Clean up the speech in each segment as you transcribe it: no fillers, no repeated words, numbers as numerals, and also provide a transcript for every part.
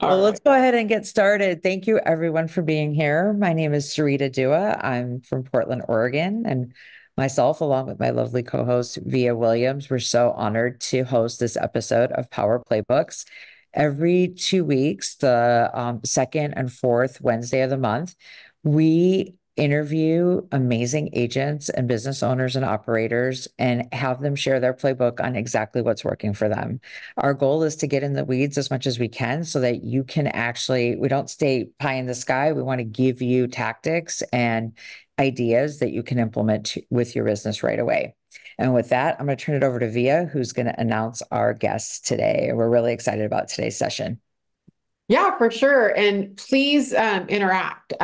Well, let's go ahead and get started. Thank you everyone for being here. My name is Sarita Dua. I'm from Portland, Oregon, and myself, along with my lovely co-host, Vija Williams, we're so honored to host this episode of Power Playbooks. Every 2 weeks, the second and fourth Wednesday of the month, we interview amazing agents and business owners and operators and have them share their playbook on exactly what's working for them. Our goal is to get in the weeds as much as we can so that you can actually, we don't stay pie in the sky. We want to give you tactics and ideas that you can implement with your business right away. And with that, I'm going to turn it over to Vija, who's going to announce our guests today. We're really excited about today's session. Yeah, for sure. And please interact.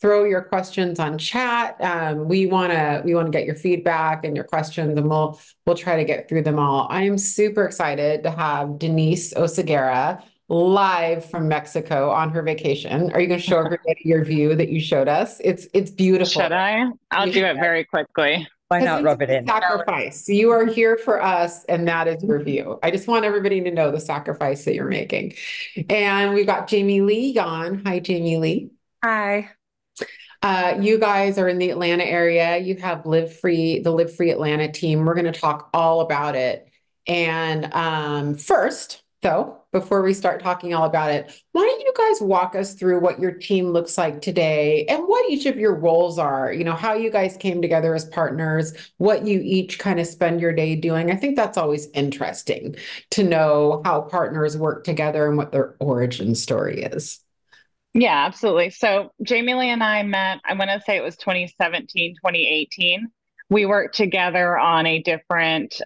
Throw your questions on chat. We wanna get your feedback and your questions, and we'll try to get through them all. I am super excited to have Denisse Oceguera live from Mexico on her vacation. Are you gonna show everybody your view that you showed us? It's beautiful. Should I? I'll do it very quickly. Why not rub it in? Sacrifice. You are here for us, and that is your view. I just want everybody to know the sacrifice that you're making. And we've got Jamie Lee Yawn. Hi, Jamie Lee. Hi. You guys are in the Atlanta area. You have the Live Free Atlanta team. We're going to talk all about it. And first, though, before we start talking all about it, why don't you guys walk us through what your team looks like today and what each of your roles are, you know, how you guys came together as partners, what you each kind of spend your day doing. I think that's always interesting to know how partners work together and what their origin story is. Yeah, absolutely. So Jamie Lee and I met, I want to say it was 2017, 2018. We worked together on a different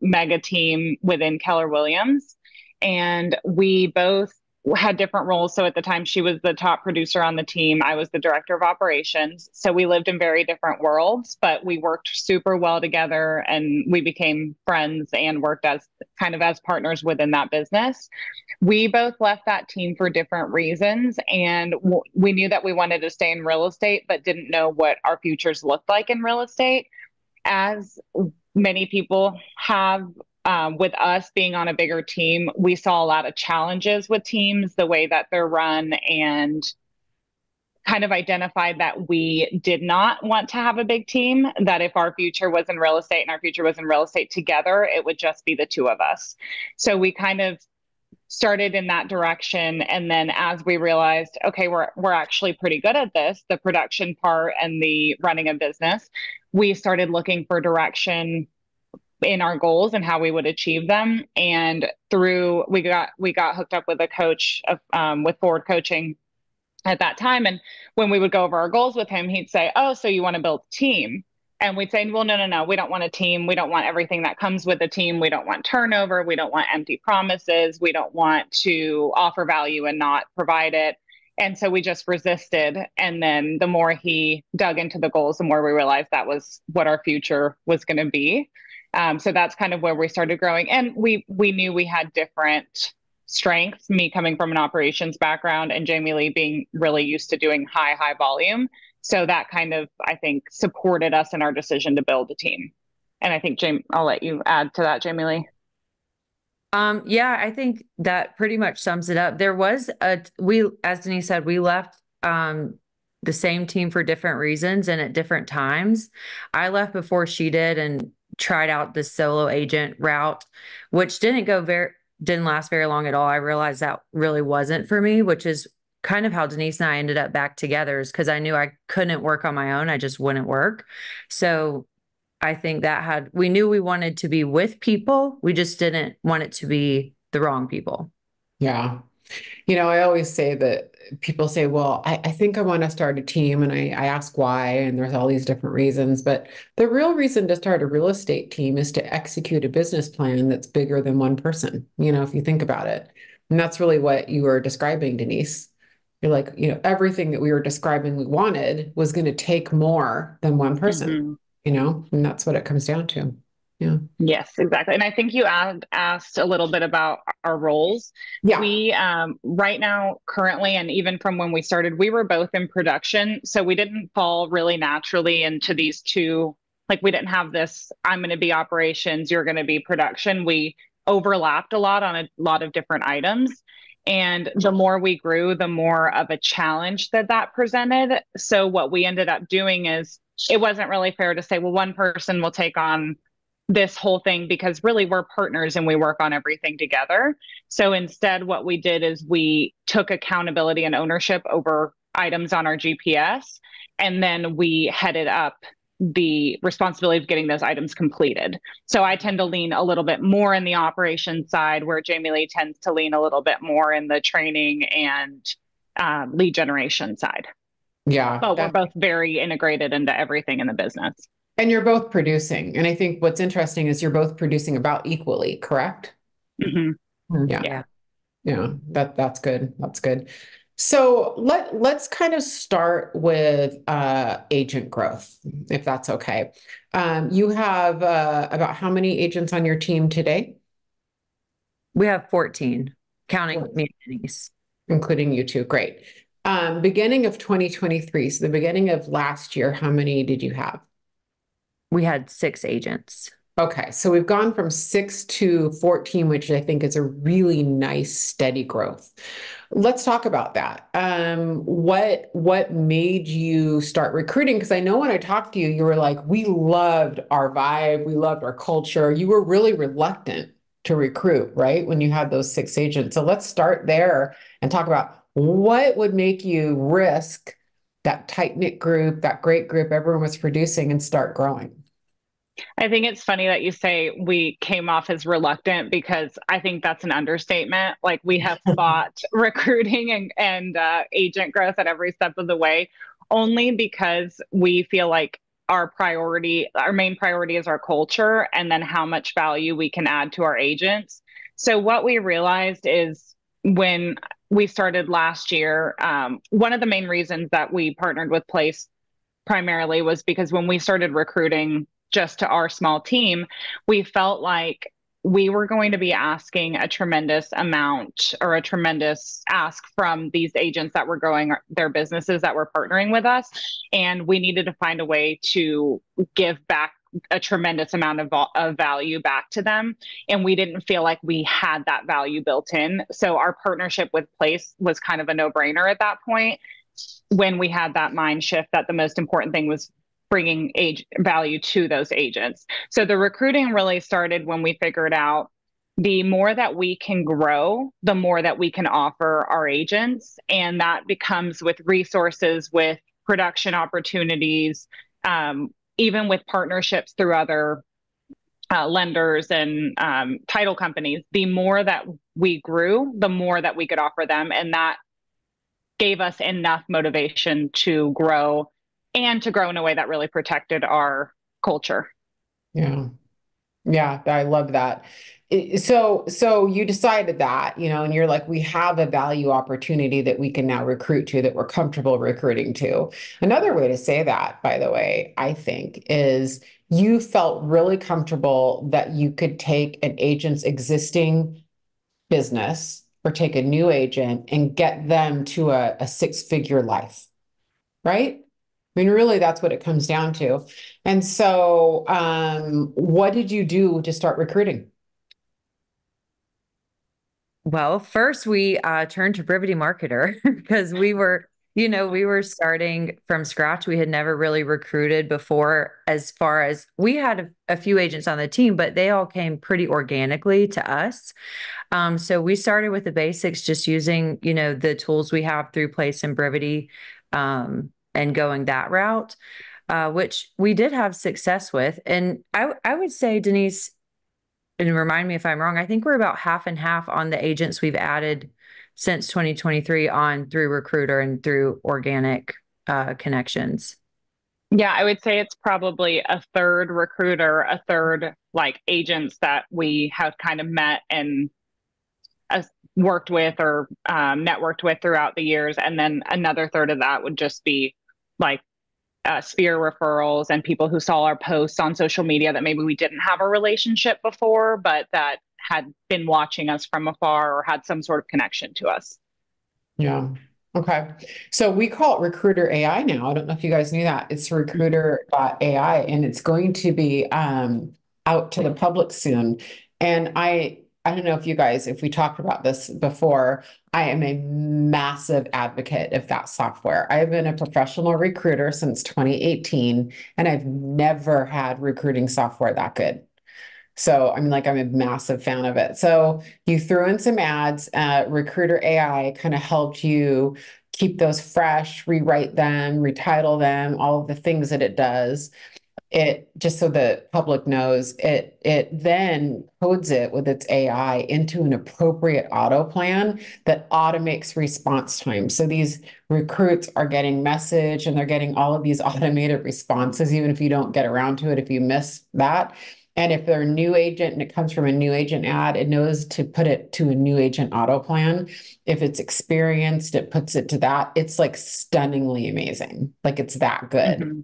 mega team within Keller Williams. And we both had different roles. So at the time, she was the top producer on the team. I was the director of operations. So we lived in very different worlds, but we worked super well together, and we became friends and worked as kind of as partners within that business. We both left that team for different reasons. And we knew that we wanted to stay in real estate, but didn't know what our futures looked like in real estate. As many people have, with us being on a bigger team, we saw a lot of challenges with teams, the way that they're run, and kind of identified that we did not want to have a big team, that if our future was in real estate and our future was in real estate together, it would just be the two of us. So we kind of started in that direction. And then as we realized, okay, we're actually pretty good at this, the production part and the running a business, we started looking for direction in our goals and how we would achieve them. And through, we got hooked up with a coach with Ford Coaching at that time. And when we would go over our goals with him, he'd say, "Oh, so you want to build a team?" And we'd say, "Well, no, we don't want a team. We don't want everything that comes with a team. We don't want turnover. We don't want empty promises. We don't want to offer value and not provide it." And so we just resisted. And then the more he dug into the goals, the more we realized that was what our future was going to be. So that's kind of where we started growing. And we knew we had different strengths, me coming from an operations background and Jamie Lee being really used to doing high volume. So that kind of, I think, supported us in our decision to build a team. And I think, Jamie, I'll let you add to that, Jamie Lee. Yeah, I think that pretty much sums it up. There was as Denisse said, we left the same team for different reasons and at different times. I left before she did and tried out the solo agent route, which didn't last very long at all. I realized that really wasn't for me, which is kind of how Denisse and I ended up back together, is because I knew I couldn't work on my own. I just wouldn't work. So I think that we knew we wanted to be with people. We just didn't want it to be the wrong people. Yeah. You know, I always say that people say, well, I think I want to start a team, and I ask why, and there's all these different reasons, but the real reason to start a real estate team is to execute a business plan that's bigger than one person, you know, if you think about it. And that's really what you were describing, Denisse. You're like, you know, everything that we were describing we wanted was going to take more than one person, mm-hmm. you know, and that's what it comes down to. Yeah. Yes, exactly. And I think you asked a little bit about our roles. Yeah. We right now, currently, and even from when we started, we were both in production. So we didn't fall really naturally into these two, like we didn't have this, I'm going to be operations, you're going to be production. We overlapped a lot on a lot of different items. And the more we grew, the more of a challenge that that presented. So what we ended up doing is it wasn't really fair to say, well, one person will take on this whole thing, because really we're partners and we work on everything together. So instead, what we did is we took accountability and ownership over items on our GPS, and then we headed up the responsibility of getting those items completed. So I tend to lean a little bit more in the operations side, where Jamie Lee tends to lean a little bit more in the training and lead generation side. Yeah. But we're both very integrated into everything in the business. And you're both producing. And I think what's interesting is you're both producing about equally, correct? Mm-hmm. Yeah. Yeah. Yeah. That's good. That's good. So let's kind of start with agent growth, if that's okay. You have about how many agents on your team today? We have 14, counting me and Denise. Including you two. Great. Beginning of 2023, so the beginning of last year, how many did you have? We had 6 agents. Okay. So we've gone from 6 to 14, which I think is a really nice steady growth. Let's talk about that. What made you start recruiting? Cause I know when I talked to you, you were like, we loved our vibe. We loved our culture. You were really reluctant to recruit, right? When you had those 6 agents. So let's start there and talk about what would make you risk that tight-knit group, that great group everyone was producing, and start growing. I think it's funny that you say we came off as reluctant, because I think that's an understatement. Like, we have fought recruiting and agent growth at every step of the way, only because we feel like our main priority is our culture, and then how much value we can add to our agents. So what we realized is when we started last year, one of the main reasons that we partnered with Place primarily was because when we started recruiting just to our small team, we felt like we were going to be asking a tremendous amount, or a tremendous ask, from these agents that were growing their businesses that were partnering with us. And we needed to find a way to give back a tremendous amount of value back to them. And we didn't feel like we had that value built in. So our partnership with Place was kind of a no-brainer at that point, when we had that mind shift that the most important thing was bringing value to those agents. So the recruiting really started when we figured out the more that we can grow, the more that we can offer our agents. And that becomes with resources, with production opportunities, even with partnerships through other lenders and title companies. The more that we grew, the more that we could offer them. And that gave us enough motivation to grow, and to grow in a way that really protected our culture. Yeah. Yeah. I love that. So you decided that, and you're like, we have a value opportunity that we can now recruit to, that we're comfortable recruiting to. Another way to say that, by the way, I think, is you felt really comfortable that you could take an agent's existing business, or take a new agent, and get them to a 6-figure life, right? I mean, really, that's what it comes down to. And so what did you do to start recruiting? Well, first we turned to Brivity Marketer, because we were starting from scratch. We had never really recruited before, as far as we had a few agents on the team, but they all came pretty organically to us. So we started with the basics, just using, the tools we have through Place and Brivity, and going that route, which we did have success with. And I would say, Denise, and remind me if I'm wrong, I think we're about half and half on the agents we've added since 2023 on through Recruiter and through organic connections. Yeah, I would say it's probably a third Recruiter, a third like agents that we have kind of met and worked with or networked with throughout the years. And then another third of that would just be like sphere referrals and people who saw our posts on social media that maybe we didn't have a relationship before, but that had been watching us from afar or had some sort of connection to us. Yeah. Okay. So we call it Recruiter AI now. I don't know if you guys knew that. It's recruiter.ai, and it's going to be out to the public soon. And I I don't know if you guys, if we talked about this before, I am a massive advocate of that software. I have been a professional recruiter since 2018, and I've never had recruiting software that good. So I mean, like, I'm a massive fan of it. So you threw in some ads, recruiter.ai kind of helped you keep those fresh, rewrite them, retitle them, all of the things that it does. It, just so the public knows, it then codes it with its AI into an appropriate auto plan that automates response time. So these recruits are getting message and they're getting all of these automated responses, even if you don't get around to it, if you miss that. And if they're a new agent and it comes from a new agent ad, it knows to put it to a new agent auto plan. If it's experienced, it puts it to that. It's like stunningly amazing. Like, it's that good. Mm-hmm.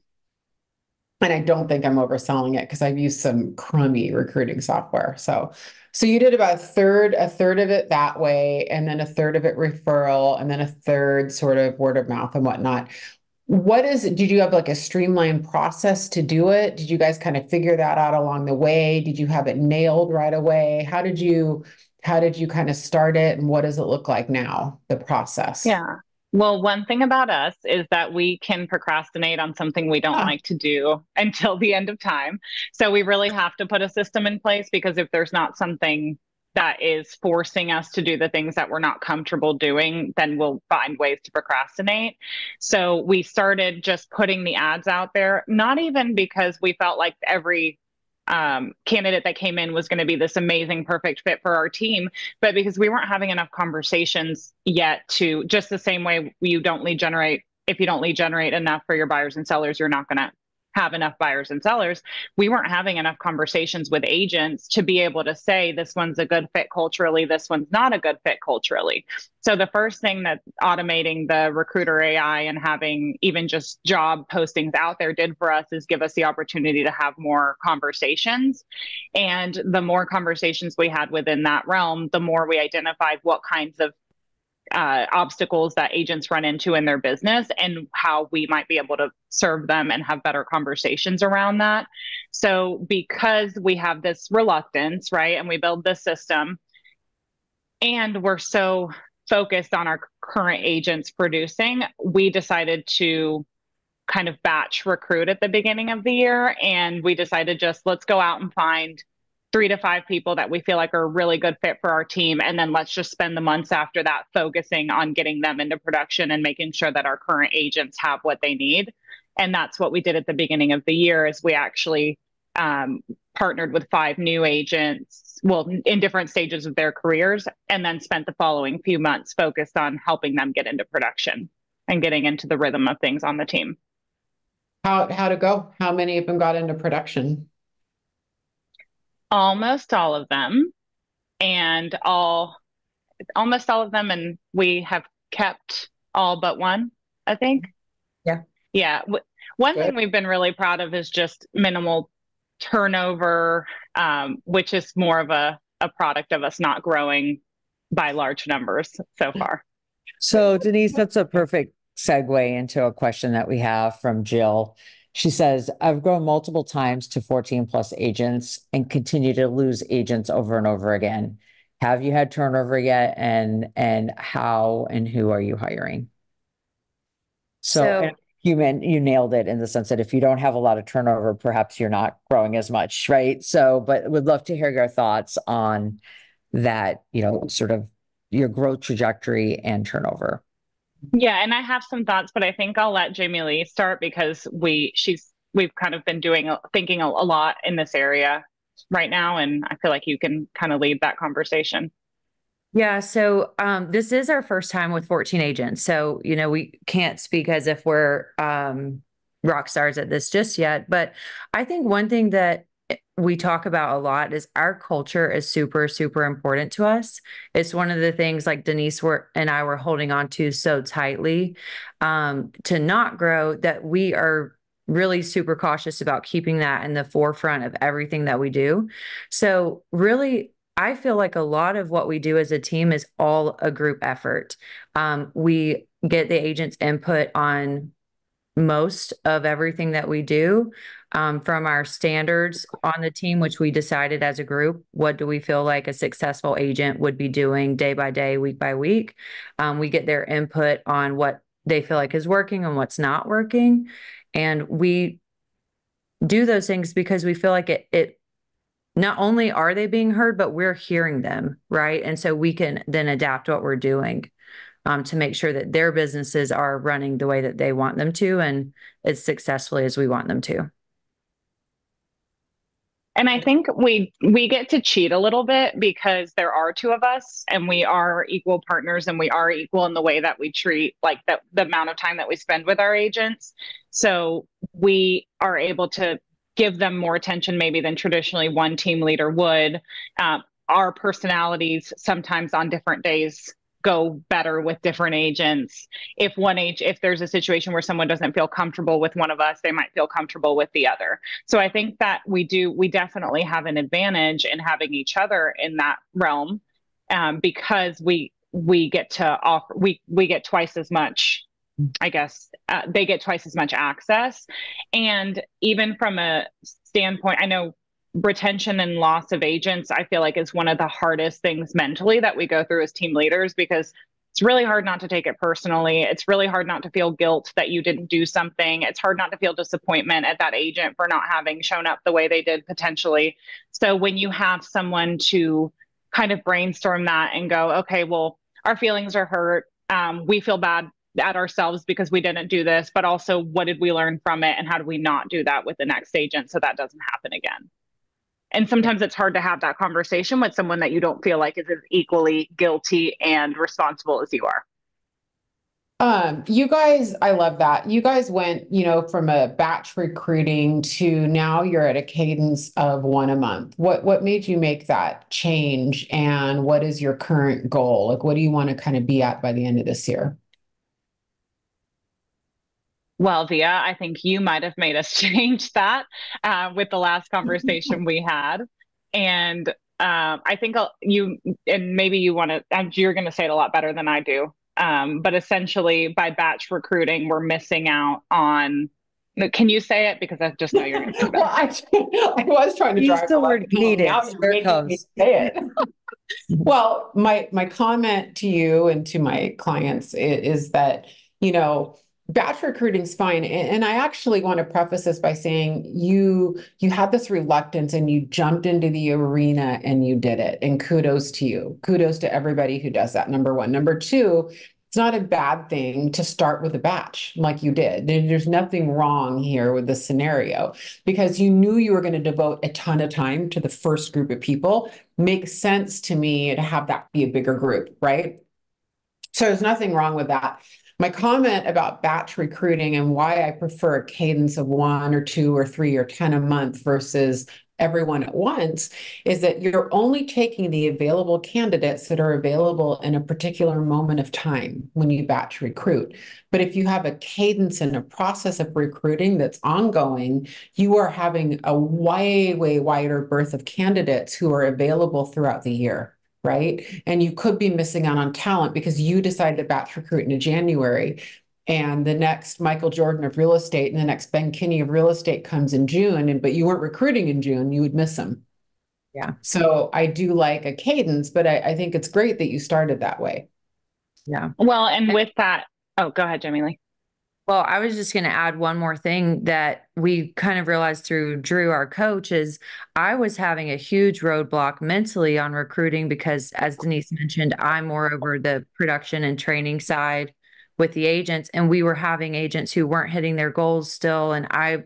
And I don't think I'm overselling it because I've used some crummy recruiting software. So you did about a third of it that way, and then a third of it referral, and then a third sort of word of mouth and whatnot. What is it? Did you have like a streamlined process to do it? Did you guys kind of figure that out along the way? Did you have it nailed right away? How did you kind of start it, and what does it look like now, the process? Yeah. Well, one thing about us is that we can procrastinate on something we don't like to do until the end of time. So we really have to put a system in place, because if there's not something that is forcing us to do the things that we're not comfortable doing, then we'll find ways to procrastinate. So we started just putting the ads out there, not even because we felt like every candidate that came in was going to be this amazing, perfect fit for our team, but because we weren't having enough conversations yet to, just the same way you don't lead generate. If you don't lead generate enough for your buyers and sellers, you're not going to have enough buyers and sellers. We weren't having enough conversations with agents to be able to say, this one's a good fit culturally, this one's not a good fit culturally. So the first thing that automating the recruiter AI and having even just job postings out there did for us is give us the opportunity to have more conversations. And the more conversations we had within that realm, the more we identified what kinds of obstacles that agents run into in their business and how we might be able to serve them and have better conversations around that. So because we have this reluctance, right, and we build this system, and we're so focused on our current agents producing, we decided to kind of batch recruit at the beginning of the year. And we decided, just let's go out and find 3 to 5 people that we feel like are a really good fit for our team. And then let's just spend the months after that focusing on getting them into production and making sure that our current agents have what they need. And that's what we did at the beginning of the year, is we actually partnered with 5 new agents, well, in different stages of their careers, and then spent the following few months focused on helping them get into production and getting into the rhythm of things on the team. How to go? How many of them got into production? Almost all of them, and almost all of them. And we have kept all but one, I think. Yeah. Yeah. One thing we've been really proud of is just minimal turnover, which is more of a product of us not growing by large numbers so far. So Denise, that's a perfect segue into a question that we have from Jill. She says, I've grown multiple times to 14+ agents and continue to lose agents over and over again. Have you had turnover yet? And how and who are you hiring? So you nailed it in the sense that if you don't have a lot of turnover, perhaps you're not growing as much, right? So, but would love to hear your thoughts on that, you know, sort of your growth trajectory and turnover. Yeah, and I have some thoughts, but I think I'll let Jamie Lee start, because we've kind of been thinking a lot in this area right now, and I feel like you can kind of lead that conversation. Yeah, so this is our first time with 14 agents, so you know, we can't speak as if we're rock stars at this just yet. But I think one thing that we talk about a lot is our culture is super, super important to us. It's one of the things, like Denise and I were holding on to so tightly to not grow, that we are really super cautious about keeping that in the forefront of everything that we do. So really, I feel like a lot of what we do as a team is all a group effort. We get the agent's input on most of everything that we do. from our standards on the team, which we decided as a group, what do we feel like a successful agent would be doing day by day, week by week. We get their input on what they feel like is working and what's not working. And we do those things because we feel like it not only are they being heard, but we're hearing them, right? And so we can then adapt what we're doing to make sure that their businesses are running the way that they want them to and as successfully as we want them to. And I think we get to cheat a little bit because there are two of us and we are equal partners and we are equal in the way that we treat, like the amount of time that we spend with our agents. So we are able to give them more attention maybe than traditionally one team leader would. Our personalities sometimes on different days go better with different agents. If there's a situation where someone doesn't feel comfortable with one of us, they might feel comfortable with the other. So I think that we definitely have an advantage in having each other in that realm, because we get to offer, we get twice as much, I guess, they get twice as much access. And even from a standpoint, I know retention and loss of agents, I feel like, is one of the hardest things mentally that we go through as team leaders, because it's really hard not to take it personally. It's really hard not to feel guilt that you didn't do something. It's hard not to feel disappointment at that agent for not having shown up the way they did potentially. So when you have someone to kind of brainstorm that and go, okay, well, our feelings are hurt. We feel bad at ourselves because we didn't do this, but also what did we learn from it and how do we not do that with the next agent so that doesn't happen again? And sometimes it's hard to have that conversation with someone that you don't feel like is as equally guilty and responsible as you are. You guys, I love that. You guys went, from a batch recruiting to now you're at a cadence of one a month. What made you make that change? And what is your current goal? Like, what do you want to kind of be at by the end of this year? Well, Vija, I think you might have made us change that with the last conversation we had. And I think you're going to say it a lot better than I do. But essentially, by batch recruiting, we're missing out on. Can you say it? Because I just know you're going to say that. Well, I was trying to use the word cadence. There it comes. Say it. Well, my comment to you and to my clients is that, batch recruiting is fine. And I actually want to preface this by saying you had this reluctance and you jumped into the arena and you did it. And kudos to you. Kudos to everybody who does that, number one. Number two, it's not a bad thing to start with a batch like you did. There's nothing wrong here with this scenario because you knew you were going to devote a ton of time to the first group of people. Makes sense to me to have that be a bigger group, right? So there's nothing wrong with that. My comment about batch recruiting and why I prefer a cadence of 1 or 2 or 3 or 10 a month versus everyone at once is that you're only taking the available candidates that are available in a particular moment of time when you batch recruit. But if you have a cadence and a process of recruiting that's ongoing, you are having a way, way wider berth of candidates who are available throughout the year. Right? And you could be missing out on talent because you decided to batch recruit in January and the next Michael Jordan of real estate and the next Ben Kinney of real estate comes in June, but you weren't recruiting in June, you would miss them. Yeah. So I do like a cadence, but I think it's great that you started that way. Yeah. Well, and with that, go ahead, Jamie Lee. Well, I was just going to add one more thing that we kind of realized through Drew, our coach, is I was having a huge roadblock mentally on recruiting because, as Denisse mentioned, I'm more over the production and training side with the agents, and we were having agents who weren't hitting their goals still. And I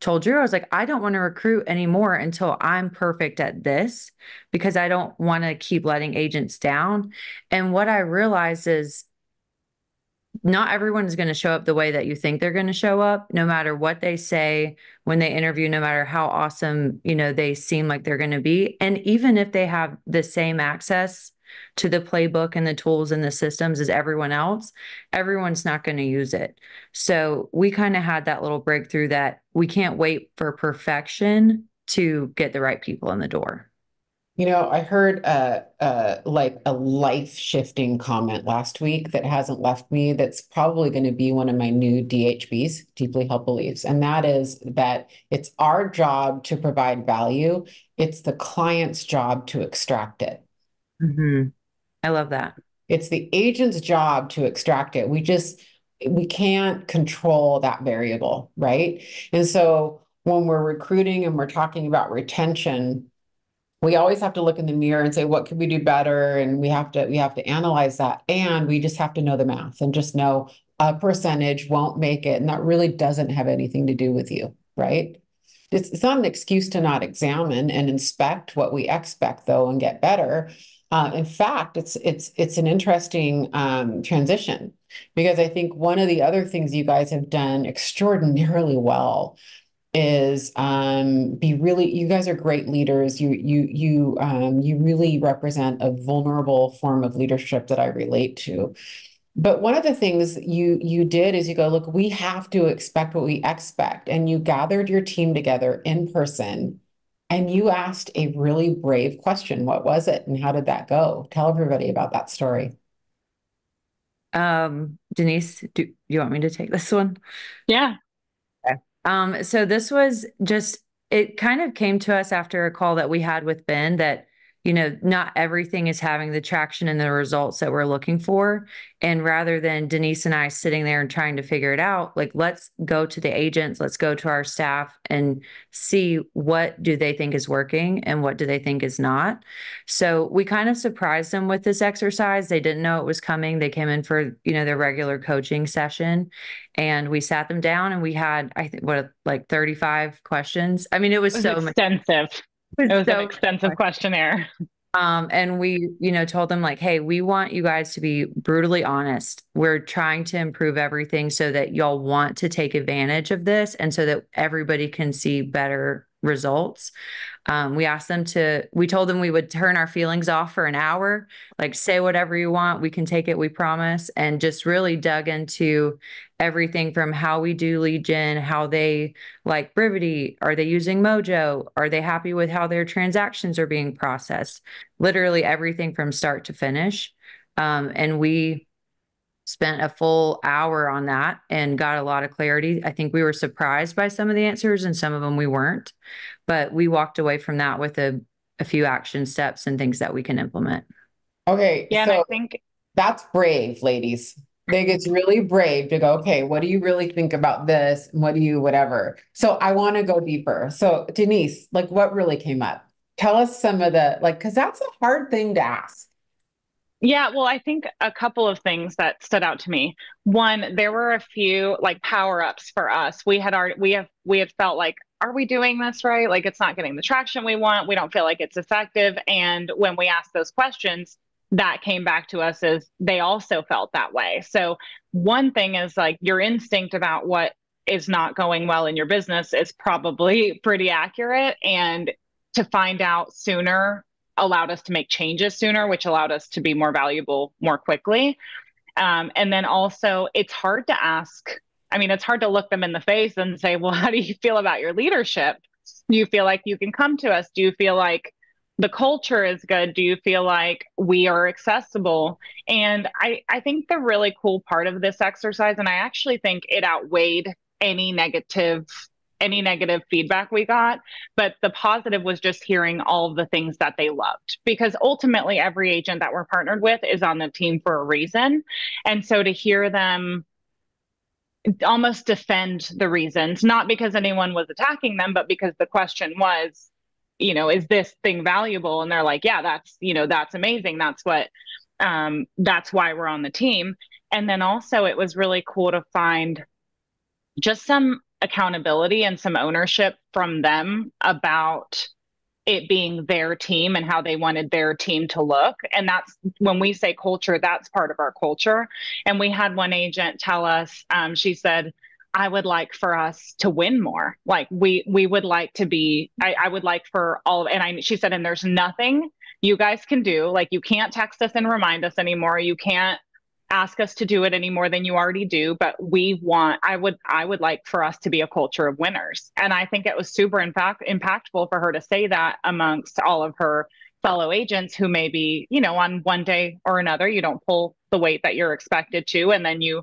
told Drew, I was like, I don't want to recruit anymore until I'm perfect at this because I don't want to keep letting agents down. And what I realized is, not everyone is going to show up the way that you think they're going to show up, no matter what they say when they interview, no matter how awesome, they seem like they're going to be. And even if they have the same access to the playbook and the tools and the systems as everyone else, everyone's not going to use it. So we kind of had that little breakthrough that we can't wait for perfection to get the right people in the door. You know, I heard like a life-shifting comment last week that hasn't left me, that's probably going to be one of my new DHBs, deeply held beliefs. And that is that it's our job to provide value. It's the client's job to extract it. Mm-hmm. I love that. It's the agent's job to extract it. We can't control that variable, right? And so when we're recruiting and we're talking about retention, we always have to look in the mirror and say, what could we do better? And we have to analyze that. And we just have to know the math and just know a percentage won't make it. And that really doesn't have anything to do with you, right? It's not an excuse to not examine and inspect what we expect, though, and get better. In fact, it's an interesting transition, because I think one of the other things you guys have done extraordinarily well is you guys are great leaders. You really represent a vulnerable form of leadership that I relate to. But one of the things you did is you go, look, we have to expect what we expect. And you gathered your team together in person and you asked a really brave question. What was it and how did that go? Tell everybody about that story. Denisse, do you want me to take this one? Yeah. So this was just, it kind of came to us after a call that we had with Ben that, you know, not everything is having the traction and the results that we're looking for. And rather than Denisse and I sitting there and trying to figure it out, like, let's go to the agents, let's go to our staff and see what do they think is working and what do they think is not. So we kind of surprised them with this exercise. They didn't know it was coming. They came in for, you know, their regular coaching session, and we sat them down and we had, I think, like 35 questions. I mean, it was so extensive. It was an extensive questionnaire. And we, you know, told them like, hey, we want you guys to be brutally honest. We're trying to improve everything so that y'all want to take advantage of this and so that everybody can see better results. We told them we would turn our feelings off for an hour, like say whatever you want, we can take it, we promise, and just really dug into everything from how we do lead gen, how they like Brivity, are they using Mojo, are they happy with how their transactions are being processed, literally everything from start to finish. And we spent a full hour on that and got a lot of clarity. I think we were surprised by some of the answers and some of them we weren't, but we walked away from that with a few action steps and things that we can implement. Okay. Yeah. So and I think that's brave, ladies. I think it's really brave to go, okay, what do you really think about this? And what do you, whatever. So I want to go deeper. So Denisse, like, what really came up? Tell us some of the, like, 'cause that's a hard thing to ask. Yeah, well, I think a couple of things that stood out to me. One, there were a few like power-ups for us. We had felt like, are we doing this right? Like, it's not getting the traction we want. We don't feel like it's effective. And when we asked those questions, that came back to us as they also felt that way. So one thing is like your instinct about what is not going well in your business is probably pretty accurate. And to find out sooner allowed us to make changes sooner, which allowed us to be more valuable more quickly. And then also it's hard to ask. I mean, it's hard to look them in the face and say, well, how do you feel about your leadership? Do you feel like you can come to us? Do you feel like the culture is good? Do you feel like we are accessible? And I think the really cool part of this exercise, and I actually think it outweighed any negative feedback we got, but the positive was just hearing all of the things that they loved, because ultimately every agent that we're partnered with is on the team for a reason. And so to hear them almost defend the reasons, not because anyone was attacking them, but because the question was, you know, is this thing valuable? And they're like, yeah, that's, you know, that's amazing. That's what, that's why we're on the team. And then also it was really cool to find just some accountability and some ownership from them about it being their team and how they wanted their team to look. And that's when we say culture, that's part of our culture. And we had one agent tell us, she said, I would like for us to win more. Like we would like to be, I would like for all of, and she said, and there's nothing you guys can do. Like you can't text us and remind us anymore. You can't ask us to do it any more than you already do, but we want, I would like for us to be a culture of winners. And I think it was super impactful for her to say that amongst all of her fellow agents who maybe, you know, on one day or another, you don't pull the weight that you're expected to, and then you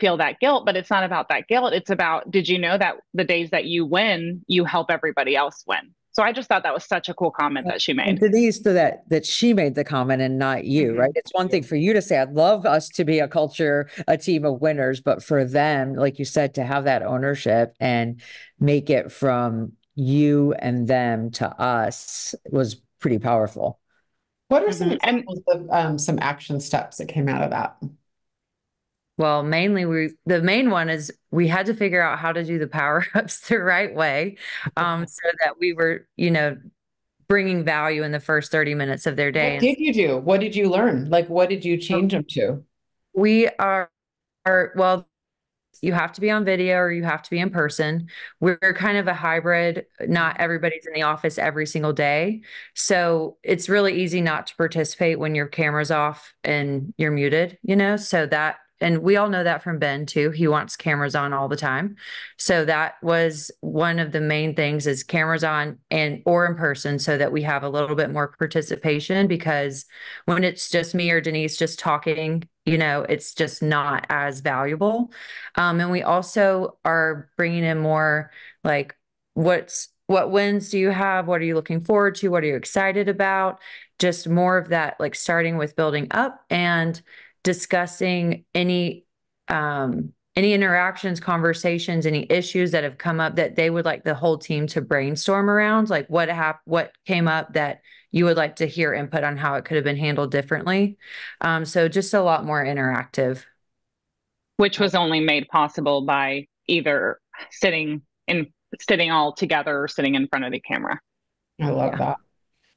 feel that guilt. But it's not about that guilt. It's about, did you know that the days that you win, you help everybody else win? So I just thought that was such a cool comment that she made. And Denisse, to that she made the comment and not you, right? It's one thing for you to say, I'd love us to be a team of winners, but for them, like you said, to have that ownership and make it from you and them to us was pretty powerful. What are some examples of some action steps that came out of that? Well, mainly the main one is we had to figure out how to do the power-ups the right way, so that we were, you know, bringing value in the first 30 minutes of their day. What did you do? What did you learn? Like, what did you change them to? We are well, you have to be on video or you have to be in person. We're kind of a hybrid. Not everybody's in the office every single day. So it's really easy not to participate when your camera's off and you're muted, you know, so that. And we all know that from Ben too. He wants cameras on all the time. So that was one of the main things, is cameras on and or in person, so that we have a little bit more participation, because when it's just me or Denisse just talking, you know, it's just not as valuable. And we also are bringing in more like, what wins do you have? What are you looking forward to? What are you excited about? Just more of that, like starting with building up and discussing any interactions, conversations, any issues that have come up that they would like the whole team to brainstorm around, like what came up that you would like to hear input on how it could have been handled differently. So just a lot more interactive. Which was only made possible by either sitting all together or sitting in front of the camera. I love that.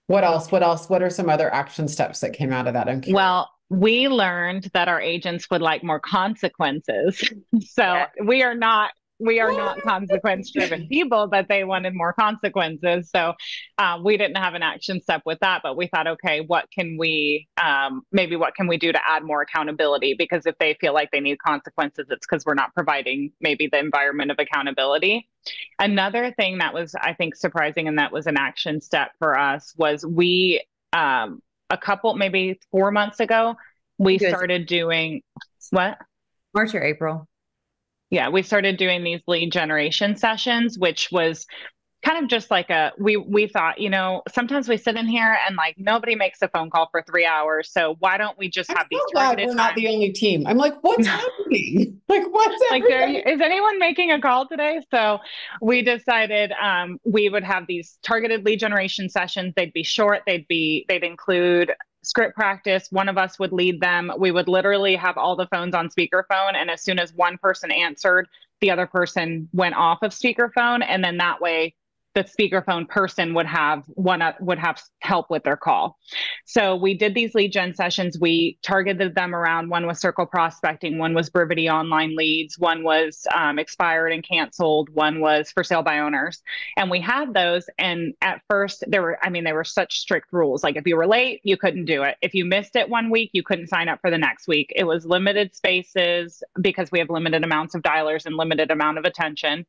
What else? What are some other action steps that came out of that? Well, we learned that our agents would like more consequences. So we are not consequence driven people, but they wanted more consequences. So we didn't have an action step with that, but we thought, okay, what can we do to add more accountability? Because if they feel like they need consequences, it's because we're not providing maybe the environment of accountability. Another thing that was, I think, surprising, and that was an action step for us, was we, a couple, maybe 4 months ago, we started doing what? March or April. Yeah. We started doing these lead generation sessions, which was kind of just like we thought, you know, sometimes we sit in here and like nobody makes a phone call for 3 hours. So why don't we just have these targeted times? We're not the only team. I'm like, what's happening? Like, is anyone making a call today? So we decided we would have these targeted lead generation sessions. They'd be short. They'd include script practice. One of us would lead them. We would literally have all the phones on speakerphone. And as soon as one person answered, the other person went off of speakerphone. And then that way, the speakerphone person would have help with their call. So we did these lead gen sessions. We targeted them around. One was circle prospecting. One was Brivity online leads. One was expired and canceled. One was for sale by owners. And we had those. And at first they were such strict rules. Like if you were late, you couldn't do it. If you missed it 1 week, you couldn't sign up for the next week. It was limited spaces because we have limited amounts of dialers and limited amount of attention.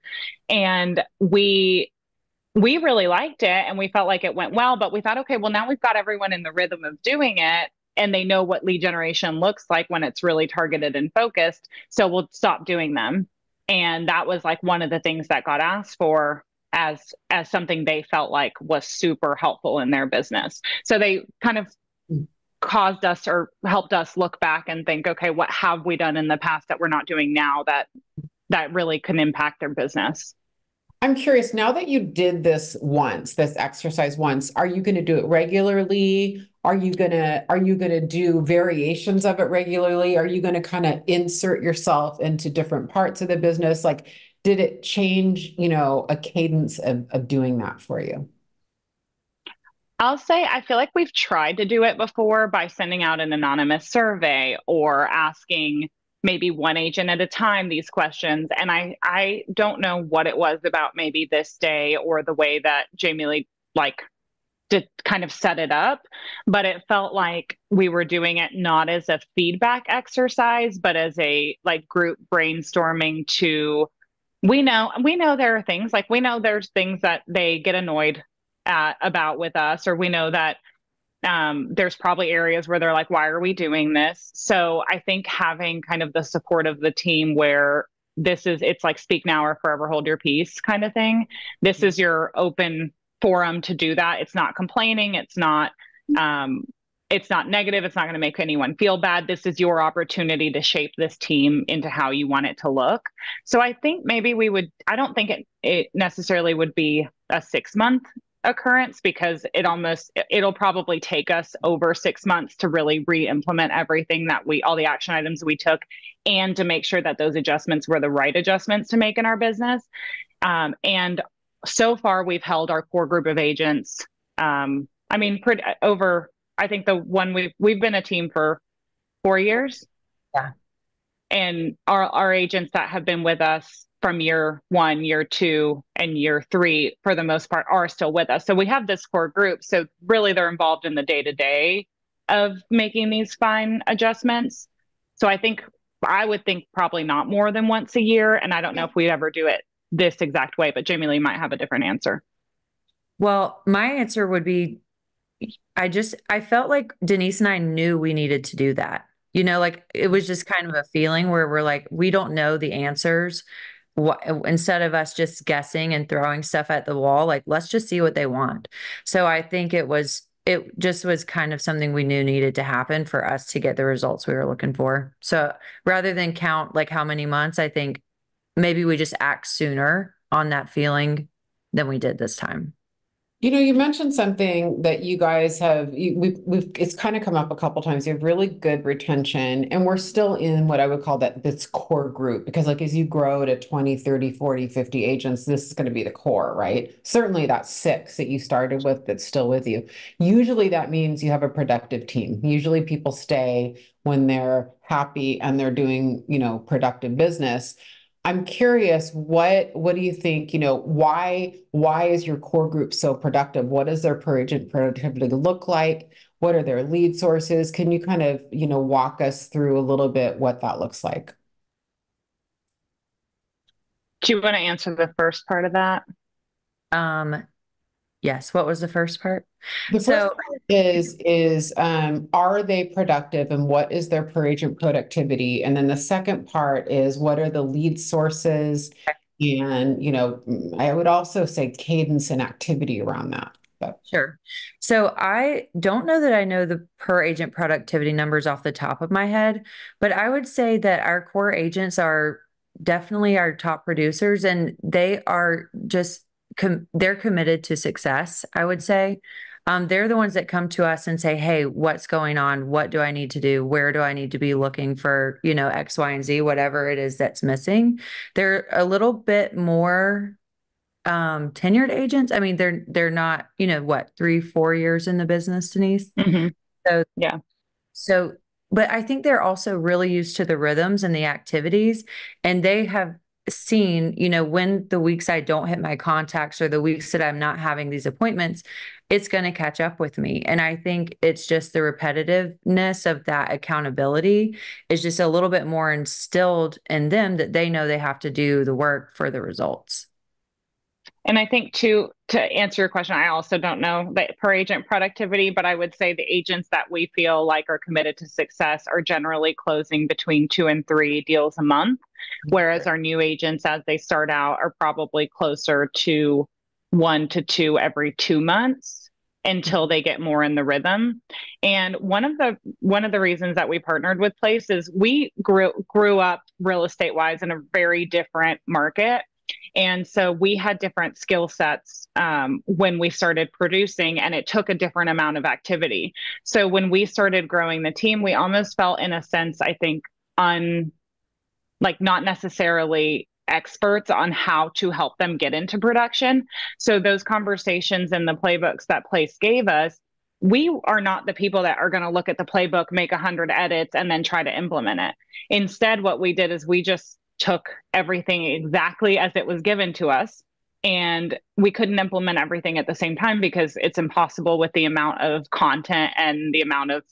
And we really liked it, and we felt like it went well, but we thought, okay, well, now we've got everyone in the rhythm of doing it, and they know what lead generation looks like when it's really targeted and focused. So we'll stop doing them. And that was like one of the things that got asked for as something they felt like was super helpful in their business. So they kind of caused us or helped us look back and think, okay, what have we done in the past that we're not doing now that really can impact their business? I'm curious, now that you did this exercise once, are you going to do it regularly? Are you going to do variations of it regularly? Are you going to kind of insert yourself into different parts of the business? Like, did it change, you know, a cadence of doing that for you? I'll say, I feel like we've tried to do it before by sending out an anonymous survey or asking maybe one agent at a time these questions. And I don't know what it was about maybe this day or the way that Jamie Lee, like, to kind of set it up, but it felt like we were doing it not as a feedback exercise, but as a like group brainstorming to, we know there are things like, we know there's things that they get annoyed at about with us, or we know that there's probably areas where they're like, why are we doing this? So I think having kind of the support of the team where this is, it's like speak now or forever hold your peace kind of thing. This is your open forum to do that. It's not complaining. It's not negative. It's not going to make anyone feel bad. This is your opportunity to shape this team into how you want it to look. So I think maybe we would, I don't think it necessarily would be a 6-month occurrence, because it'll probably take us over 6 months to really re-implement everything that all the action items we took, and to make sure that those adjustments were the right adjustments to make in our business. And so far we've held our core group of agents. I think the one we've been a team for 4 years. Yeah. And our agents that have been with us from year 1, year 2, and year 3, for the most part, are still with us. So we have this core group. So really they're involved in the day-to-day of making these fine adjustments. So I would think probably not more than once a year. And I don't know if we'd ever do it this exact way, but Jamie Lee might have a different answer. Well, my answer would be, I felt like Denisse and I knew we needed to do that. You know, like it was just kind of a feeling where we're like, we don't know the answers. Instead of us just guessing and throwing stuff at the wall, like, let's just see what they want. So I think it just was kind of something we knew needed to happen for us to get the results we were looking for. So rather than count like how many months, I think maybe we just act sooner on that feeling than we did this time. You know, you mentioned something that you guys have, it's kind of come up a couple times. You have really good retention, and we're still in what I would call this core group, because like, as you grow to 20, 30, 40, 50 agents, this is going to be the core, right? Certainly that 6 that you started with, that's still with you. Usually that means you have a productive team. Usually people stay when they're happy and they're doing, you know, productive business. I'm curious, what do you think, you know, why is your core group so productive? What does their per agent productivity look like? What are their lead sources? Can you kind of, you know, walk us through a little bit what that looks like? Do you want to answer the first part of that? Yes. What was the first part? The first part is are they productive, and what is their per agent productivity? And then the second part is, what are the lead sources? And, you know, I would also say cadence and activity around that. But. Sure. So I don't know that I know the per agent productivity numbers off the top of my head, but I would say that our core agents are definitely our top producers, and they are just they're committed to success, I would say. They're the ones that come to us and say, hey, what's going on? What do I need to do? Where do I need to be looking for, you know, X, Y, and Z, whatever it is that's missing. They're a little bit more tenured agents. I mean, they're not, you know, what, 3-4 years in the business, Denisse? Mm-hmm. So, yeah. So, but I think they're also really used to the rhythms and the activities, and they have seen, you know, when the weeks I don't hit my contacts, or the weeks that I'm not having these appointments, it's going to catch up with me. And I think it's just the repetitiveness of that accountability is just a little bit more instilled in them, that they know they have to do the work for the results. And I think to answer your question, I also don't know the per agent productivity, but I would say the agents that we feel like are committed to success are generally closing between 2 and 3 deals a month. Whereas our new agents, as they start out, are probably closer to 1 to 2 every 2 months until they get more in the rhythm. And one of the reasons that we partnered with Place is we grew up real estate wise in a very different market. And so we had different skill sets when we started producing, and it took a different amount of activity. So when we started growing the team, we almost felt, in a sense, I think, like not necessarily experts on how to help them get into production. So those conversations and the playbooks that Place gave us, we are not the people that are going to look at the playbook, make 100 edits, and then try to implement it. Instead, what we did is we just took everything exactly as it was given to us And we couldn't implement everything at the same time because it's impossible with the amount of content and the amount of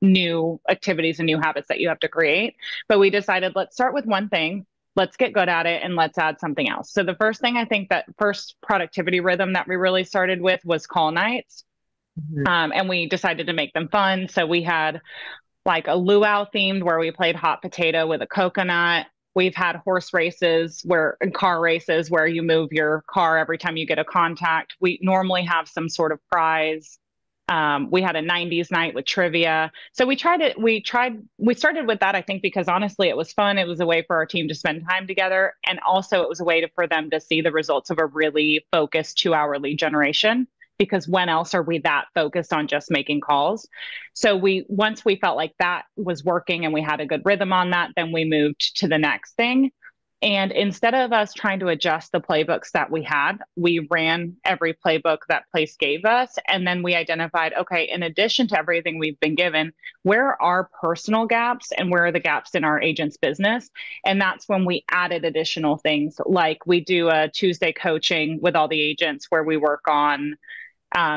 new activities and new habits that you have to create. But we decided, let's start with one thing, let's get good at it, and let's add something else. So the first thing, I think that first productivity rhythm that we really started with was call nights. Mm-hmm. And we decided to make them fun. So we had like a luau themed where we played hot potato with a coconut. We've had horse races and car races where you move your car every time you get a contact. We normally have some sort of prize. We had a 90s night with trivia. So we started with that, I think, because honestly, it was fun. It was a way for our team to spend time together. And also it was a way for them to see the results of a really focused 2-hour lead generation, because when else are we that focused on just making calls? So once we felt like that was working and we had a good rhythm on that, then we moved to the next thing. And instead of us trying to adjust the playbooks that we had, we ran every playbook that Place gave us. And then we identified, okay, in addition to everything we've been given, where are personal gaps and where are the gaps in our agent's business? And that's when we added additional things. Like we do a Tuesday coaching with all the agents where we work on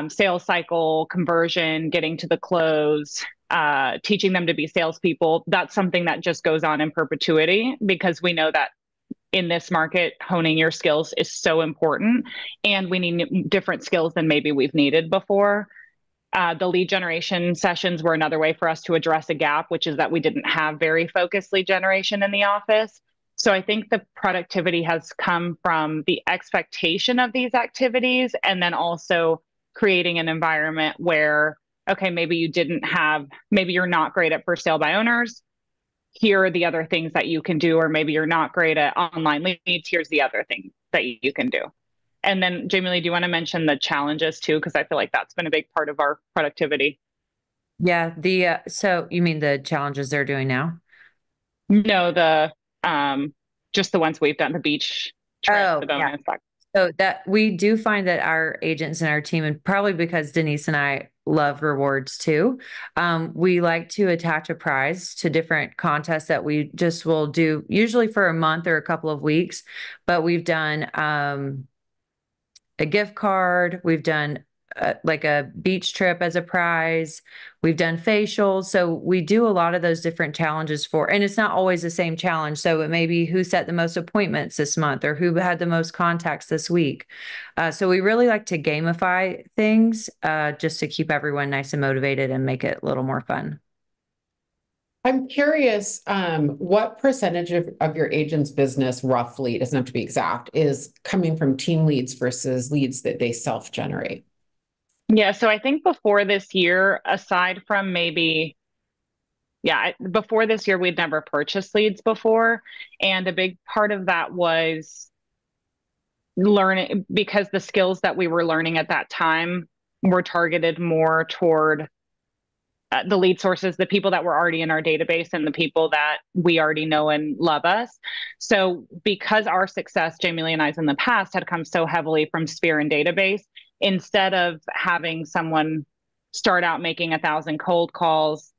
sales cycle, conversion, getting to the close, teaching them to be salespeople. That's something that just goes on in perpetuity, because we know that in this market, honing your skills is so important, and we need different skills than maybe we've needed before. The lead generation sessions were another way for us to address a gap, which is that we didn't have very focused lead generation in the office. So I think the productivity has come from the expectation of these activities, and then also creating an environment where, okay, maybe you're not great at for sale by owners. Here are the other things that you can do. Or maybe you're not great at online leads. Here's the other thing that you can do. And then Jamie Lee, do you want to mention the challenges too? Because I feel like that's been a big part of our productivity. Yeah. So you mean the challenges they're doing now? No, just the ones we've done, the beach trip, the bonus. Yeah. So that we do find that our agents and our team, and probably because Denisse and I love rewards too, we like to attach a prize to different contests that we just will do usually for a month or a couple of weeks. But we've done a gift card. We've done like a beach trip as a prize. We've done facials. So we do a lot of those different challenges and it's not always the same challenge. So it may be who set the most appointments this month or who had the most contacts this week. So we really like to gamify things just to keep everyone nice and motivated and make it a little more fun. I'm curious, what percentage of your agent's business roughly, it doesn't have to be exact, is coming from team leads versus leads that they self-generate? Yeah. So I think before this year, before this year, we'd never purchased leads before. And a big part of that was learning, because the skills that we were learning at that time were targeted more toward the lead sources, the people that were already in our database and the people that we already know and love us. So because our success, Jamie Lee and I's in the past, had come so heavily from sphere and database, instead of having someone start out making 1,000 cold calls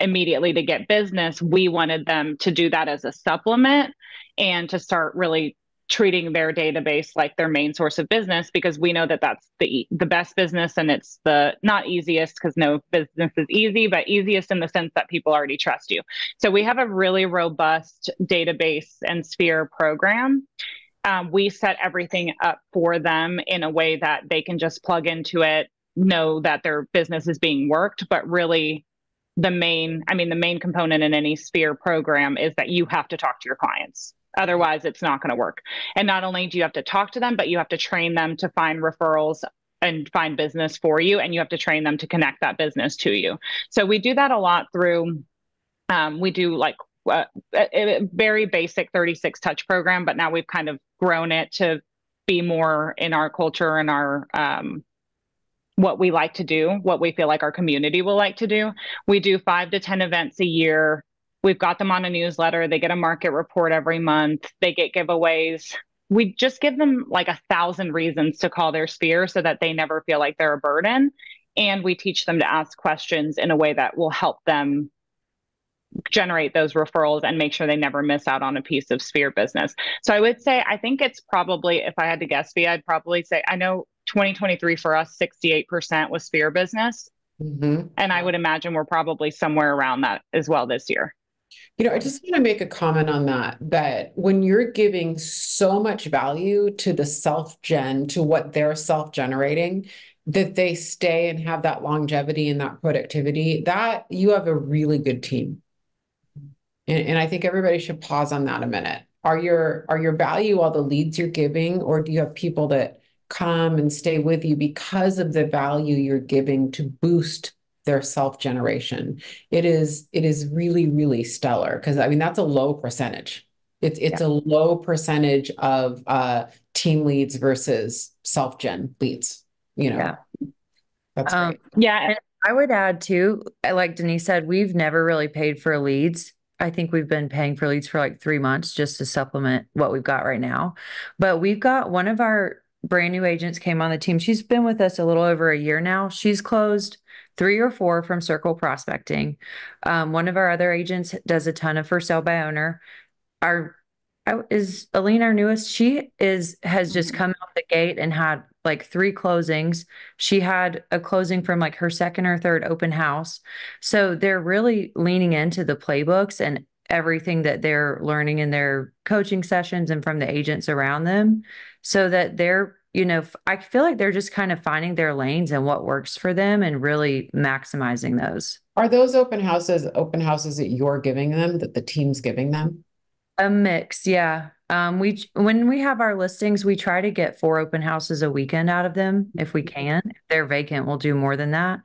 immediately to get business, we wanted them to do that as a supplement and to start really treating their database like their main source of business, because we know that that's the best business, and it's the not easiest, because no business is easy, but easiest in the sense that people already trust you. So we have a really robust database and sphere program. We set everything up for them in a way that they can just plug into it, know that their business is being worked, but really the main component in any sphere program is that you have to talk to your clients. Otherwise, it's not going to work. And not only do you have to talk to them, but you have to train them to find referrals and find business for you. And you have to train them to connect that business to you. So we do that a lot through, we do like a very basic 36 touch program, but now we've kind of grown it to be more in our culture and our what we like to do, what we feel like our community will like to do. We do 5 to 10 events a year. We've got them on a newsletter. They get a market report every month. They get giveaways. We just give them like 1,000 reasons to call their sphere so that they never feel like they're a burden. And we teach them to ask questions in a way that will help them generate those referrals and make sure they never miss out on a piece of sphere business. So I would say, I think it's probably, if I had to guess, Vija, I'd probably say, I know 2023 for us, 68% was sphere business. Mm-hmm. And I would imagine we're probably somewhere around that as well this year. You know, I just want to make a comment on that, that when you're giving so much value to the self-gen, to what they're self-generating, that they stay and have that longevity and that productivity, that you have a really good team. And I think everybody should pause on that a minute. Are your value all the leads you're giving, or do you have people that come and stay with you because of the value you're giving to boost their self-generation? It is really, really stellar. Cause I mean, that's a low percentage. It's a low percentage of team leads versus self-gen leads, you know? Yeah. That's great. Yeah. And I would add too, like Denisse said, we've never really paid for leads. I think we've been paying for leads for like 3 months just to supplement what we've got right now. But we've got one of our brand new agents came on the team. She's been with us a little over a year now. She's closed 3 or 4 from circle prospecting. One of our other agents does a ton of for sale by owner. Is Aline our newest? She has just come out the gate and had like 3 closings. She had a closing from like her second or third open house. So they're really leaning into the playbooks and everything that they're learning in their coaching sessions and from the agents around them, so that they're, you know, I feel like they're just kind of finding their lanes and what works for them and really maximizing those. Are those open houses that you're giving them, that the team's giving them? A mix. Yeah. When we have our listings, we try to get 4 open houses a weekend out of them. If we can, if they're vacant, we'll do more than that.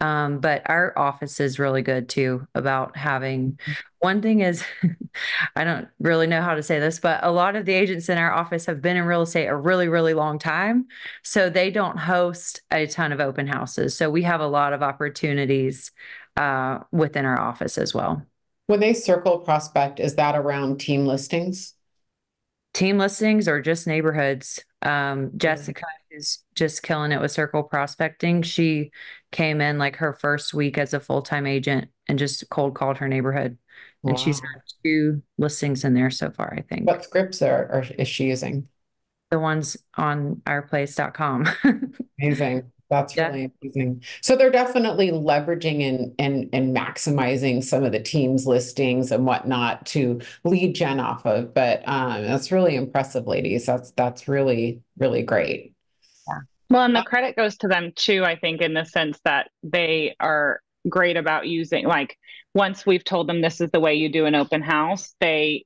But our office is really good too about having, one thing is, I don't really know how to say this, but a lot of the agents in our office have been in real estate a really, really long time. So they don't host a ton of open houses. So we have a lot of opportunities, within our office as well. When they circle prospect, is that around team listings? Team listings or just neighborhoods. Jessica is just killing it with circle prospecting. She came in like her first week as a full-time agent and just cold called her neighborhood. Wow. And she's had 2 listings in there so far, I think. What scripts is she using? The ones on ourplace.com. Amazing. That's really amazing. So they're definitely leveraging and maximizing some of the team's listings and whatnot to lead gen off of. But that's really impressive, ladies. That's really, really great. Yeah. Well, and the credit goes to them too, I think, in the sense that they are great about using, like, once we've told them this is the way you do an open house, they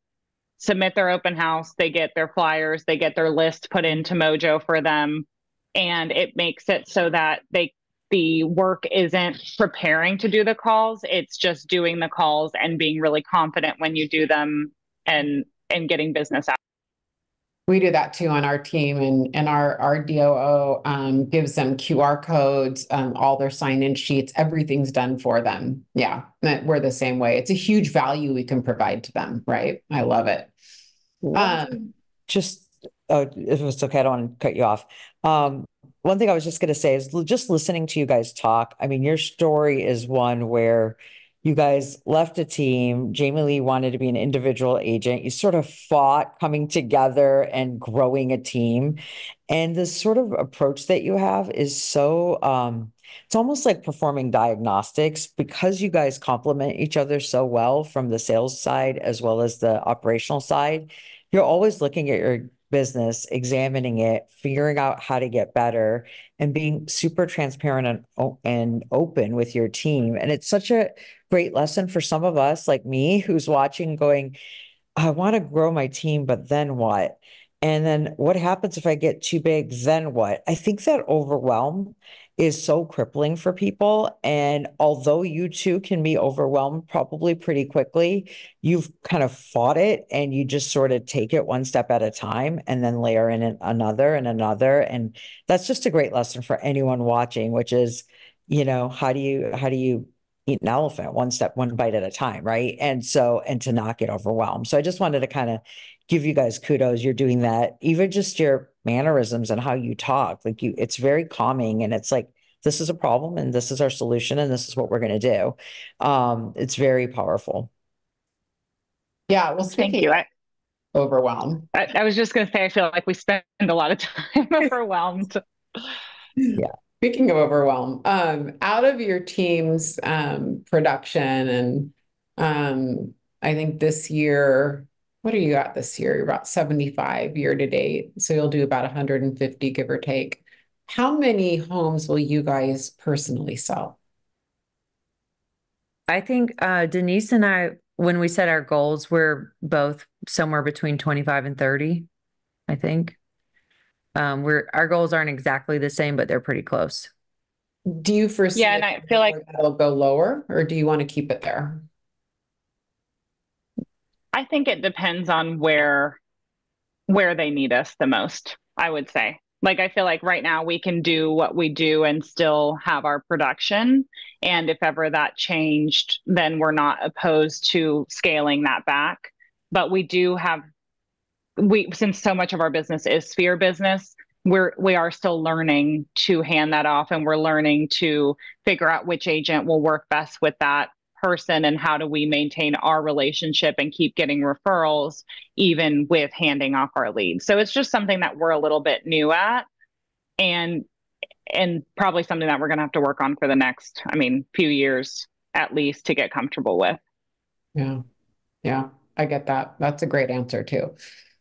submit their open house, they get their flyers, they get their list put into Mojo for them. And it makes it so that the work isn't preparing to do the calls. It's just doing the calls and being really confident when you do them and getting business out. We do that too on our team, and our DOO gives them QR codes, all their sign-in sheets, everything's done for them. Yeah, we're the same way. It's a huge value we can provide to them, right? I love it. If it's okay, I don't want to cut you off. One thing I was just going to say is just listening to you guys talk. I mean, your story is one where you guys left a team. Jamie Lee wanted to be an individual agent. You sort of fought coming together and growing a team. And this sort of approach that you have is so, it's almost like performing diagnostics, because you guys complement each other so well from the sales side as well as the operational side. You're always looking at your business, examining it, figuring out how to get better, and being super transparent and open with your team. And it's such a great lesson for some of us like me, who's watching going, I want to grow my team, but then what? And then what happens if I get too big? Then what? I think that overwhelm is so crippling for people. And although you too can be overwhelmed probably pretty quickly, you've kind of fought it and you just sort of take it one step at a time and then layer in another and another. And that's just a great lesson for anyone watching, which is, you know, how do you eat an elephant one bite at a time, right? And to not get overwhelmed. So I just wanted to kind of give you guys kudos. You're doing that. Even just your mannerisms and how you talk, like it's very calming, and it's like, this is a problem and this is our solution and this is what we're going to do. It's very powerful. Yeah. Well, thank you. Overwhelmed. I was just going to say, I feel like we spend a lot of time overwhelmed. Yeah. Speaking of overwhelm, out of your team's production and I think this year, what are you at this year? You're about 75 year to date. So you'll do about 150, give or take. How many homes will you guys personally sell? I think Denisse and I, when we set our goals, we're both somewhere between 25 and 30, I think. Our goals aren't exactly the same, but they're pretty close. Do you foresee and I feel like that'll go lower, or do you want to keep it there? I think it depends on where they need us the most, I would say. Like, I feel like right now we can do what we do and still have our production. And if ever that changed, then we're not opposed to scaling that back. But we do have, since so much of our business is sphere business, we are still learning to hand that off, and we're learning to figure out which agent will work best with that person and how do we maintain our relationship and keep getting referrals even with handing off our leads. So it's just something that we're a little bit new at, and probably something that we're going to have to work on for the next, few years at least, to get comfortable with. Yeah. I get that. That's a great answer too.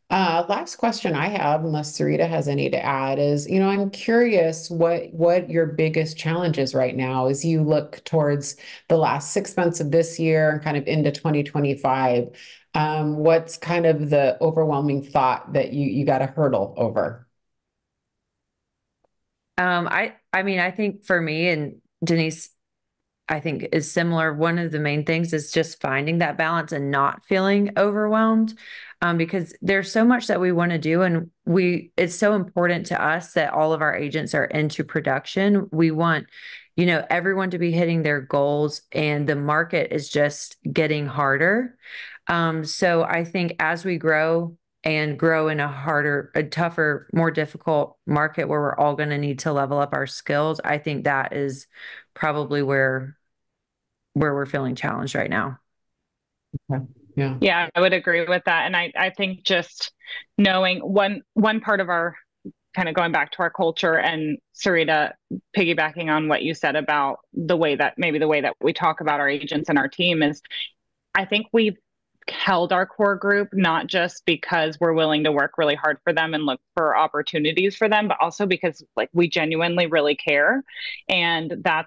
Last question I have, unless Sarita has any to add, is, I'm curious what your biggest challenge is right now as you look towards the last 6 months of this year and kind of into 2025. What's kind of the overwhelming thought that you got to hurdle over? I think for me, and Denisse, I think, is similar. One of the main things is just finding that balance and not feeling overwhelmed, because there's so much that we want to do. And it's so important to us that all of our agents are into production. We want, everyone to be hitting their goals, and the market is just getting harder. So I think as we grow and grow in a tougher, more difficult market where we're all going to need to level up our skills, I think that is probably where we're feeling challenged right now. Okay. Yeah, I would agree with that. And I think just knowing one part of our, kind of going back to our culture, and Sarita, piggybacking on what you said about the way that we talk about our agents and our team, is I think we've held our core group, not just because we're willing to work really hard for them and look for opportunities for them, but also because we genuinely really care. And that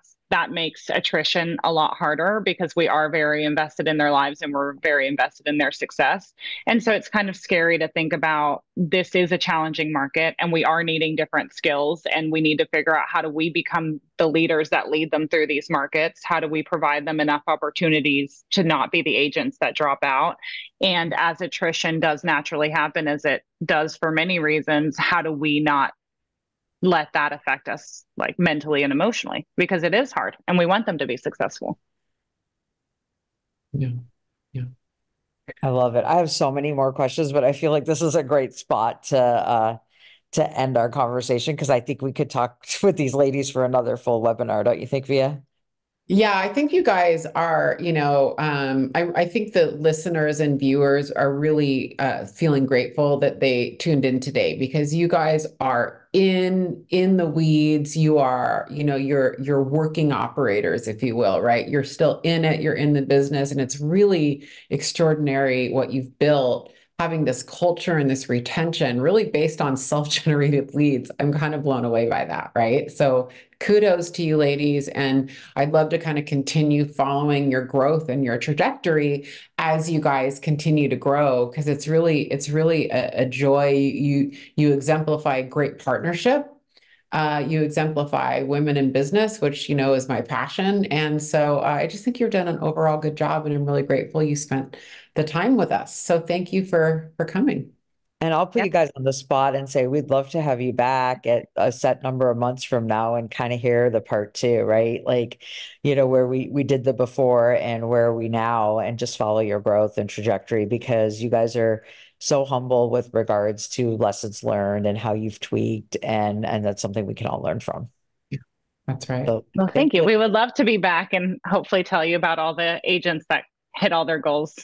makes attrition a lot harder, because we are very invested in their lives and we're very invested in their success. And so it's kind of scary to think about, this is a challenging market and we are needing different skills, and we need to figure out, how do we become the leaders that lead them through these markets? How do we provide them enough opportunities to not be the agents that drop out? And as attrition does naturally happen, as it does for many reasons, how do we not let that affect us mentally and emotionally, because it is hard and we want them to be successful. Yeah. I love it. I have so many more questions, but I feel like this is a great spot to end our conversation, because I think we could talk with these ladies for another full webinar. Don't you think, Vija? Yeah, I think you guys are, I think the listeners and viewers are really feeling grateful that they tuned in today, because you guys are in the weeds. You are, you're working operators, if you will, right? You're still in it, you're in the business, and it's really extraordinary what you've built, having this culture and this retention really based on self-generated leads. I'm kind of blown away by that, right? So kudos to you ladies. And I'd love to kind of continue following your growth and your trajectory as you guys continue to grow, because it's really a joy. You exemplify great partnership. You exemplify women in business, which, is my passion. And so I just think you've done an overall good job, and I'm really grateful you spent the time with us. So thank you for coming. And I'll put you guys on the spot and say, we'd love to have you back at a set number of months from now and kind of hear the part two, right? Where we did the before and where are we now, and just follow your growth and trajectory, because you guys are so humble with regards to lessons learned and how you've tweaked, and that's something we can all learn from. Yeah, that's right. So, well, thank you. We would love to be back and hopefully tell you about all the agents that hit all their goals.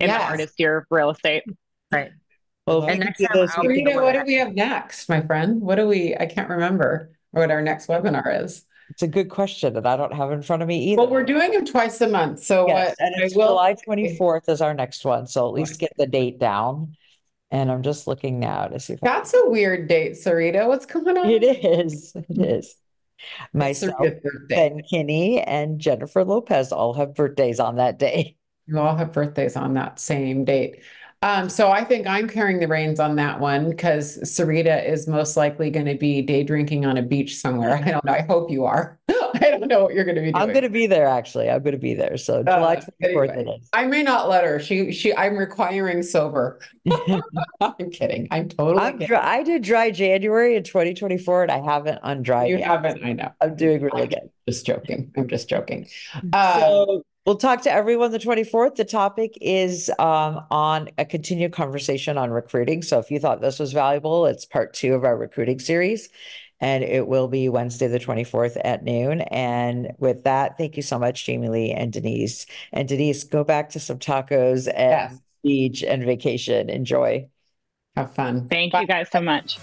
in the hardest year of real estate. Right. Well, and next time, Sarita, what do we have next, my friend? What do we, I can't remember what our next webinar is. It's a good question that I don't have in front of me either. Well, we're doing them twice a month. So yes, and it's July 24th is our next one. So at least get the date down. And I'm just looking now to see. That's a weird date, Sarita. What's going on? It is. It is. Myself, Ben Kinney, and Jennifer Lopez all have birthdays on that day. You all have birthdays on that same date. So I think I'm carrying the reins on that one because Sarita is most likely going to be day drinking on a beach somewhere. I don't know. I hope you are. I don't know what you're going to be doing. I'm going to be there, actually. I'm going to be there. So July 24th it is. I may not let her. I'm requiring sober. I'm kidding. I'm totally kidding. I did dry January in 2024 and I haven't undried yet. You haven't, I know. I'm doing really good. Just joking. I'm just joking. So we'll talk to everyone the 24th. The topic is on a continued conversation on recruiting. So if you thought this was valuable, it's part 2 of our recruiting series. And it will be Wednesday, the 24th at noon. And with that, thank you so much, Jamie Lee and Denise. And Denise, go back to some tacos and beach and vacation. Enjoy. Have fun. Thank you guys so much.